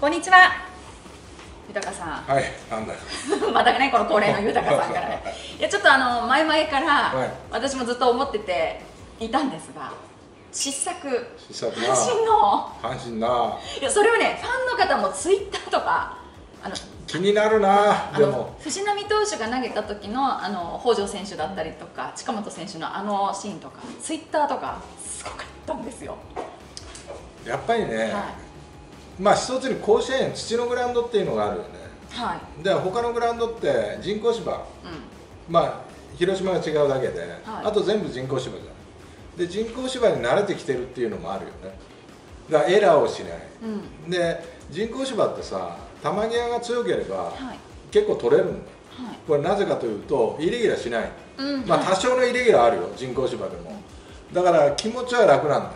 こんにちは。豊さん。はい、なんだよ。またね、この恒例の豊さんからね。いや、ちょっと前々から、私もずっと思ってていたんですが。失策。阪神な。いや、それをね、ファンの方もツイッターとか。気になるな。でも藤浪投手が投げた時の、北條選手だったりとか、近本選手のシーンとか、ツイッターとか。すごかったんですよ。やっぱりね。はい。まあ一つに甲子園、土のグラウンドっていうのがあるよね、はい、で他のグラウンドって人工芝、うん、まあ広島が違うだけで、はい、あと全部人工芝じゃないで、人工芝に慣れてきてるっていうのもあるよね。だからエラーをしない、うん、で人工芝ってさ、球際が強ければ、はい、結構取れるんだよ、はい、これなぜかというとイレギュラーしない、うん、まあ多少のイレギュラーあるよ、人工芝でも。だから気持ちは楽なんだよ、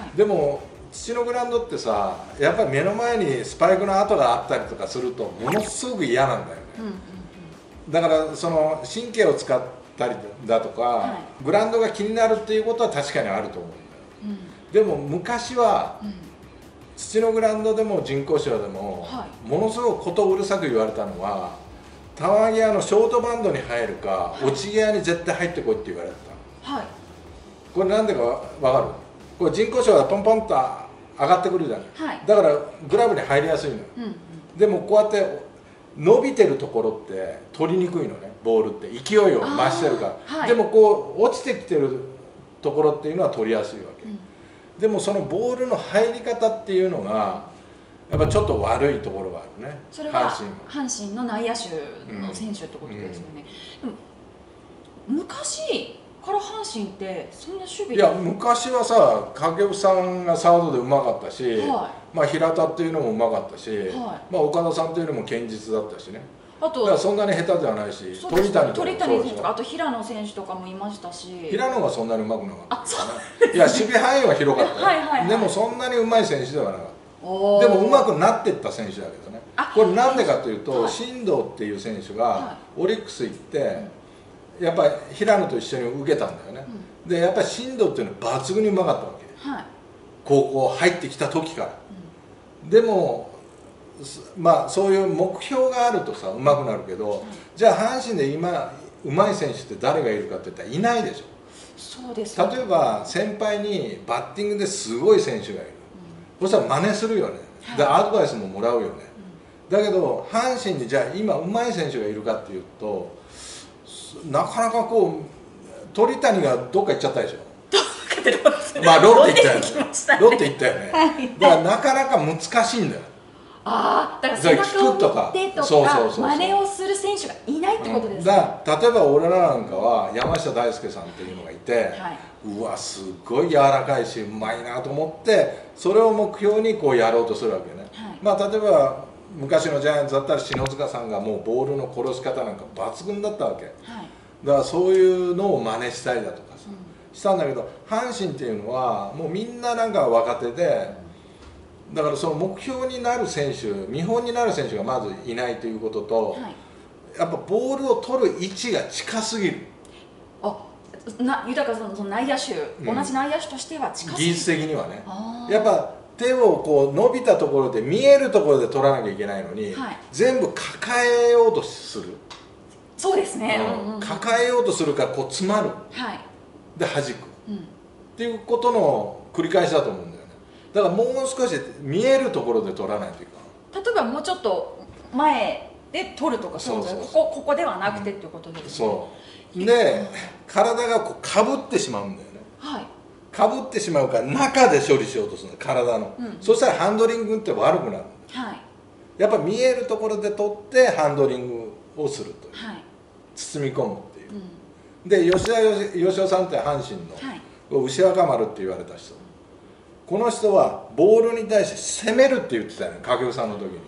はい、でも土のグラウンドってさ、やっぱり目の前にスパイクの跡があったりとかするとものすごく嫌なんだよね。だからその神経を使ったりだとか、はい、グラウンドが気になるっていうことは確かにあると思うんだよ、うん、でも昔は、うん、土のグラウンドでも人工芝でも、はい、ものすごくことうるさく言われたのは、タワーギアのショートバンドに入るか、はい、落ち際に絶対入ってこいって言われた、はい、これなんでかわかる？これ人工芝がポンポンと上がってくるじゃない、はい、だからグラブに入りやすいのよ、うん、でもこうやって伸びてるところって取りにくいのね、ボールって勢いを増してるから、はい、でもこう落ちてきてるところっていうのは取りやすいわけ、うん、でもそのボールの入り方っていうのがやっぱちょっと悪いところがあるね。それは阪神の内野手の選手ってことですよね、うんうん、でも昔から阪神ってそんな守備、いや昔はさ、掛布さんがサードでうまかったし、はい、まあ平田っていうのもうまかったし、はい、まあ岡田さんっていうのも堅実だったしね。あとだからそんなに下手ではないし、鳥谷選手とか、あと平野選手とかもいましたし、平野がそんなにうまくなかったから、ね、いや守備範囲は広かったでもそんなにうまい選手ではなかったでもうまくなっていった選手だけどね。これなんでかというと、はい、進藤っていう選手がオリックス行って、はい、やっぱり平野と一緒に受けたんだよね、うん、でやっぱり進藤っていうのは抜群にうまかったわけ、はい、高校入ってきた時から、うん、でもまあそういう目標があるとさうまくなるけど、はい、じゃあ阪神で今うまい選手って誰がいるかっていったらいないでしょ。そうですね、例えば先輩にバッティングですごい選手がいる、うん、そしたら真似するよね、はい、でアドバイスももらうよね、うん、だけど阪神にじゃあ今うまい選手がいるかっていうとなかなかこう鳥谷がどっか行っちゃったでしょ。まあロッテ行ったよね。ロッテ行ったよね。だからなかなか難しいんだよ。ああ、だから聞くとか、真似をする選手がいないってことですね。例えば俺らなんかは山下大輔さんっていうのがいて、うわすごい柔らかいしうまいなと思って、それを目標にこうやろうとするわけね。まあ例えば。昔のジャイアンツだったら篠塚さんがもうボールの殺し方なんか抜群だったわけ、はい、だからそういうのを真似したりだとかさ、うん、したんだけど、阪神っていうのはもうみんななんか若手で、だからその目標になる選手、見本になる選手がまずいないということと、はい、やっぱボールを取る位置が近すぎる。あな豊さんのその内野手、うん、同じ内野手としては近すぎる。技術的にはね、やっぱ手をこう伸びたところで見えるところで取らなきゃいけないのに、はい、全部抱えようとする。そうですね、抱えようとするからこう詰まる、はい、で弾く、うん、っていうことの繰り返しだと思うんだよね。だからもう少し見えるところで取らないというか、例えばもうちょっと前で取るとか、そうそうそう、ここではなくてっていうことですね、うん、そうで体がこうかぶってしまうんだよね、はい、かぶってしまうから中で処理しようとするの体の、うん、そしたらハンドリングって悪くなる、はい、やっぱ見えるところで取ってハンドリングをするという、はい、包み込むっていう、うん、で吉田さんって阪神の、はい、牛若丸って言われた人、この人はボールに対して攻めるって言ってたよね、掛布さんの時に。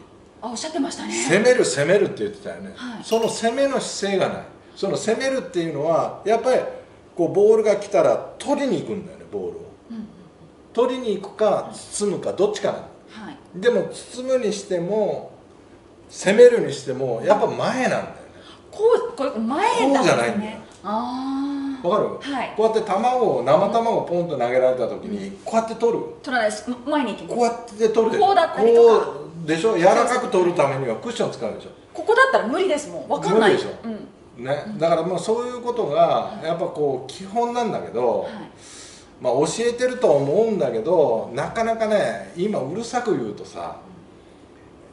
あ、おっしゃってましたね。攻めるって言ってたよね、はい、その攻めの姿勢がない。その攻めるっていうのはやっぱりこうボールが来たら取りに行くんだよね、ボールを、うん、取りに行くか包むかどっちかな、はい、でも包むにしても攻めるにしてもやっぱ前なんだよね。こう、これ前だね。こうじゃないんだよ。ああ。わかる、はい、こうやって生卵をポンと投げられた時にこうやって取る、取らないです、前に行きます。こうやって取るでしょ、こうだったりとかでしょ、柔らかく取るためにはクッション使うでしょ。ここだったら無理ですもん、分かんないでしょ、うん、ね、だからまあそういうことがやっぱこう基本なんだけど、はい、まあ教えてると思うんだけど、なかなかね、今うるさく言うとさ、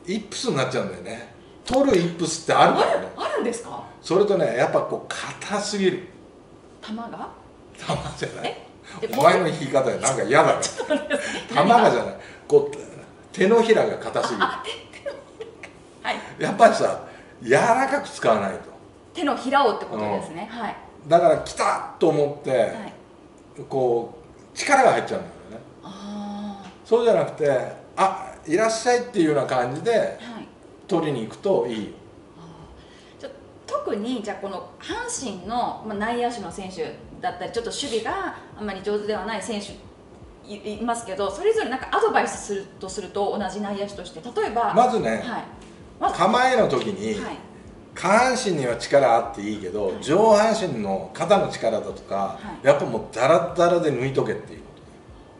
イップスになっちゃうんだよね。取るイップスってあるからね。あるんですか。それとね、やっぱこう硬すぎる。玉が？玉じゃない。お前の引き方なんか嫌だね。玉がじゃない。こう手のひらが硬すぎる。はい。やっぱりさ、柔らかく使わないと。手のひらをってことですね。はい。だから来たと思って。はい、こう力が入っちゃうんだよね。そうじゃなくて、あ、いらっしゃいっていうような感じで、はい、取りに行くといいよ。特にじゃあこの阪神の、まあ、内野手の選手だったり、ちょっと守備があんまり上手ではない選手いますけど、それぞれなんかアドバイスすると同じ内野手として、例えばまずね、はい、まず構えの時に、はい、下半身には力あっていいけど、はい、上半身の肩の力だとか、はい、やっぱもうダラダラで抜いとけっていう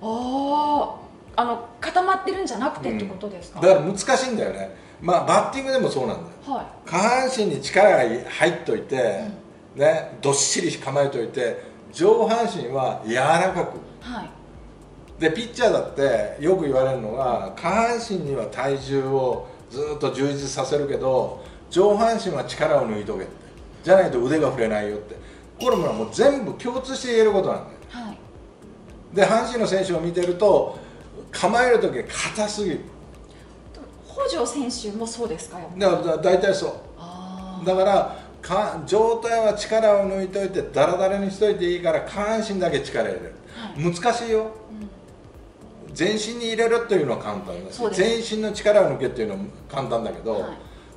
こと。あの固まってるんじゃなくてってことですか、うん、だから難しいんだよね。まあバッティングでもそうなんだよ、はい、下半身に力が入っといて、うん、ね、どっしり構えといて、上半身は柔らかく、はい、でピッチャーだってよく言われるのが、下半身には体重をずっと充実させるけど上半身は力を抜いとけって、じゃないと腕が振れないよって、これももう全部共通して言えることなんだよ、はい、で阪神の選手を見てると構える時が硬すぎる。北條選手もそうですか。大体そうだから上体は力を抜いといてダラダラにしといていいから、下半身だけ力入れる、はい、難しいよ、うん、全身に入れるというのは簡単だし、全身の力を抜けっていうのも簡単だけど、はい、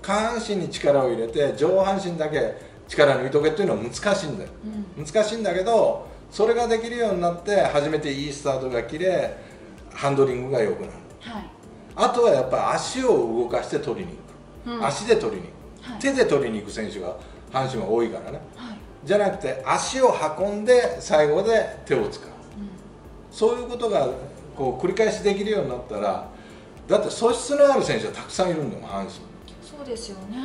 下半身に力を入れて上半身だけ力抜いとけっていうのは難しいんだよ、うん、難しいんだけど、それができるようになって初めていいスタートが切れ、ハンドリングが良くなる、はい、あとはやっぱり足を動かして取りに行く、うん、足で取りに行く、はい、手で取りに行く選手が阪神は多いからね、はい、じゃなくて足を運んで最後で手を使う、うん、そういうことがこう繰り返しできるようになったら、だって素質のある選手はたくさんいるんだもん、阪神。そうですよね、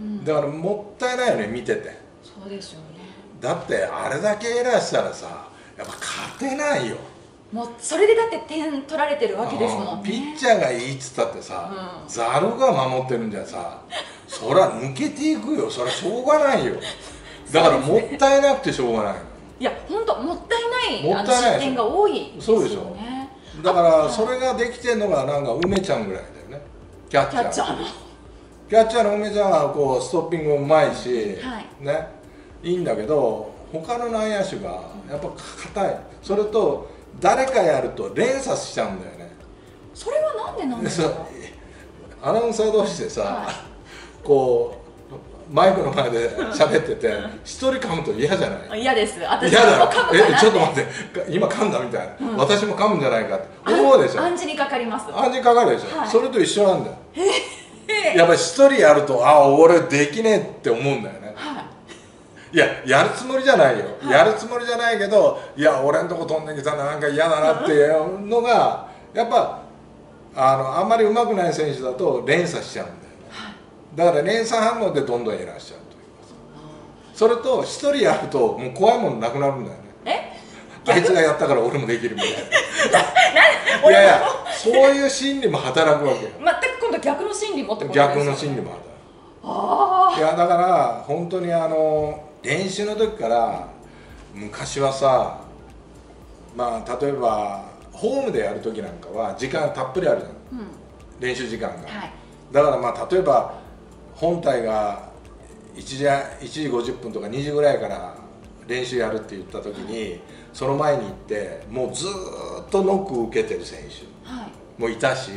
うん、だからもったいないよね、見てて。そうですよね。だってあれだけエラーしたらさ、やっぱ勝てないよ。もうそれでだって点取られてるわけですもんね。ピッチャーがいいっつったってさ、うん、ザルが守ってるんじゃさ、そりゃ抜けていくよ、そりゃしょうがないよ。だからもったいなくてしょうがない、ね、いや本当もったいない、あの失点が多いですよね。そうでしょ。だからそれができてるのがなんか梅ちゃんぐらいだよね、キャッチャー。キャッチャーの梅ちゃんはこうストッピングもうまいし、はい、ね、いいんだけど、他の内野手がやっぱ硬い。それと誰かやると連鎖しちゃうんだよね。それはなんでなんですか。アナウンサー同士でさ、はい、こうマイクの前で喋ってて一人噛むと嫌じゃない。嫌です。私も噛むかな。え、ちょっと待って、今噛んだみたいな、うん、私も噛むんじゃないかって思うでしょ。暗示にかかります。暗示にかかるでしょ、はい、それと一緒なんだよ。やっぱり一人やると、ああ俺できねえって思うんだよね、はい、いや、やるつもりじゃないよ、はい、やるつもりじゃないけど、いや俺んとこ飛んできたらなんか嫌だなっていうのがやっぱあんまりうまくない選手だと連鎖しちゃうんだよね、はい、だから連鎖反応でどんどんエラーしちゃうというか、それと一人やるともう怖いものなくなるんだよね。あいつがやったから俺もできるみたいな。いやいや、そういう心理も働くわけよ。全く今度逆の心理もってことですね。逆の心理も働く。ああ。いやだから本当に練習の時から、昔はさ、まあ例えばホームでやる時なんかは時間たっぷりあるじゃん。うん、練習時間が。はい、だからまあ例えば本隊が1時50分とか2時ぐらいから練習やるって言った時に。はい、その前に行ってもうずーっとノックを受けてる選手、はい、もういたし、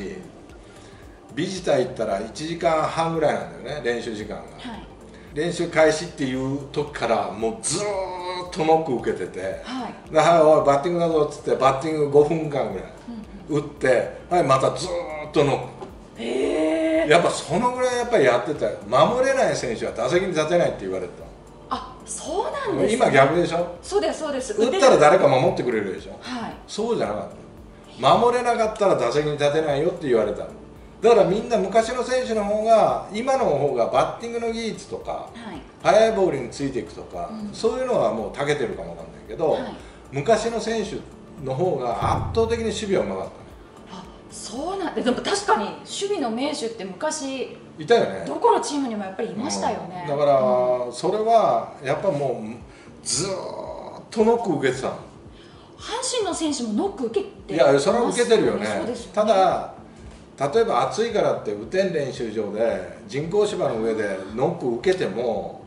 ビジター行ったら1時間半ぐらいなんだよね、練習時間が、はい、練習開始っていう時からもうずーっとノックを受けてて、はい、だからおいバッティングだぞっつってバッティング5分間ぐらい打って、うん、はい、またずーっとノック、やっぱそのぐらいやっぱりやってたよ。守れない選手は打席に立てないって言われてた。あ、そうなんです、ね、今逆でしょ。そうですそうです。打ったら誰か守ってくれるでしょ、はい、そうじゃなかった。守れなかったら打席に立てないよって言われた。だからみんな昔の選手の方が今の方がバッティングの技術とか、はい、速いボールについていくとか、うん、そういうのはもう長けてるかもわかんないけど、はい、昔の選手の方が圧倒的に守備はうまかったね。あ、そうなんで。でも確かに守備の名手って昔いたよね。どこのチームにもやっぱりいましたよね、うん、だから、うん、それはやっぱもうずっとノック受けてたの。阪神の選手もノック受けて、いやそれは受けてるよね。ただ例えば暑いからって雨天練習場で人工芝の上でノック受けても、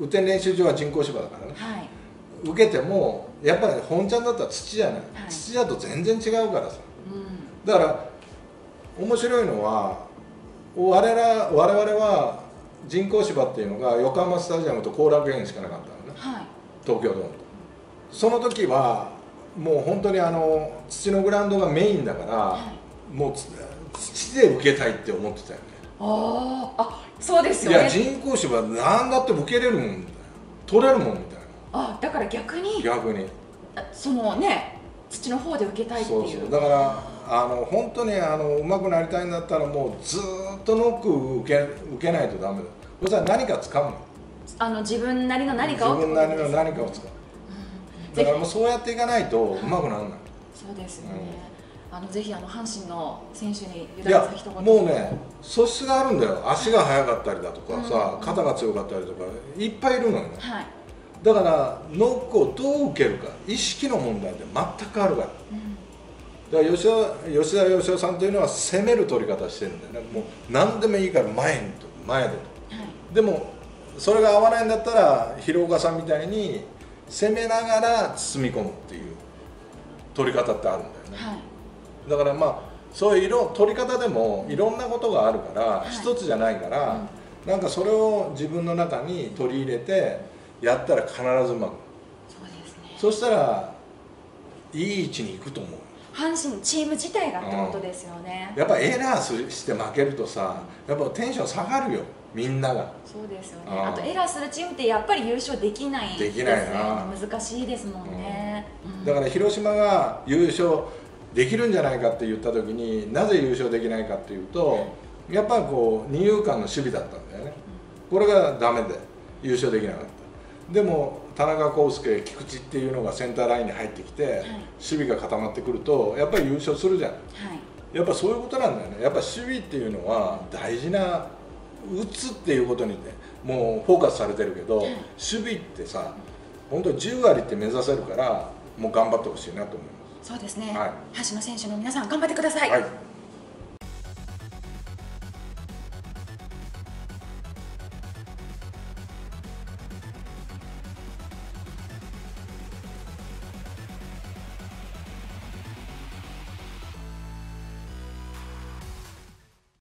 雨天練習場は人工芝だからね、はい、受けてもやっぱり本ちゃんだったら土じゃない、はい、土だと全然違うからさ、うん、だから面白いのは我々は人工芝っていうのが横浜スタジアムと後楽園しかなかったのね、はい、東京ドームと。その時はもう本当に土のグラウンドがメインだから、はい、もう土で受けたいって思ってたよね。あ、そうですよね。いや人工芝何だって受けれるもんみたいな、取れるもんみたいな。あ、だから逆にそのね、土の方で受けたいっていう。そうそう、だから本当にうまくなりたいんだったらもうずーっとノック受けないとダメだ。そしたら何か掴むの、自分なりの何かを、自分なりの何かを掴む、うん、だからもうそうやっていかないとうまくならない。そうですよね、うん、ぜひ阪神の選手に委ねた一言。もうね、素質があるんだよ。足が速かったりだとかさ、肩が強かったりとかいっぱいいるのよね、はい、だからノックをどう受けるか意識の問題で全くあるから、うん、だから吉田さんというのは攻める取り方してるんだよね。もう何でもいいから前にと前でと、はい、でもそれが合わないんだったら広岡さんみたいに攻めながら包み込むっていう取り方ってあるんだよね、はい、だからまあそういう取り方でもいろんなことがあるから、はい、一つじゃないから、うん、なんかそれを自分の中に取り入れてやったら必ずうまく。そうですね。そしたらいい位置に行くと思う。阪神チーム自体がってことですよね、うん、やっぱエラーして負けるとさ、やっぱテンション下がるよ、みんなが。そうですよね、うん、あとエラーするチームってやっぱり優勝できないですよね。難しいですもんね、うん、だから広島が優勝できるんじゃないかって言った時になぜ優勝できないかっていうと、やっぱこう二遊間の守備だったんだよね。これがダメで優勝できなかった。でも田中康介、菊池っていうのがセンターラインに入ってきて、はい、守備が固まってくるとやっぱり優勝するじゃん、はい、やっぱそういうことなんだよね。やっぱ守備っていうのは大事な、打つっていうことにねもうフォーカスされてるけど、はい、守備ってさ本当に10割って目指せるからもう頑張ってほしいなと思います。そうですね、はい、阪神の選手の皆さん頑張ってください。はい。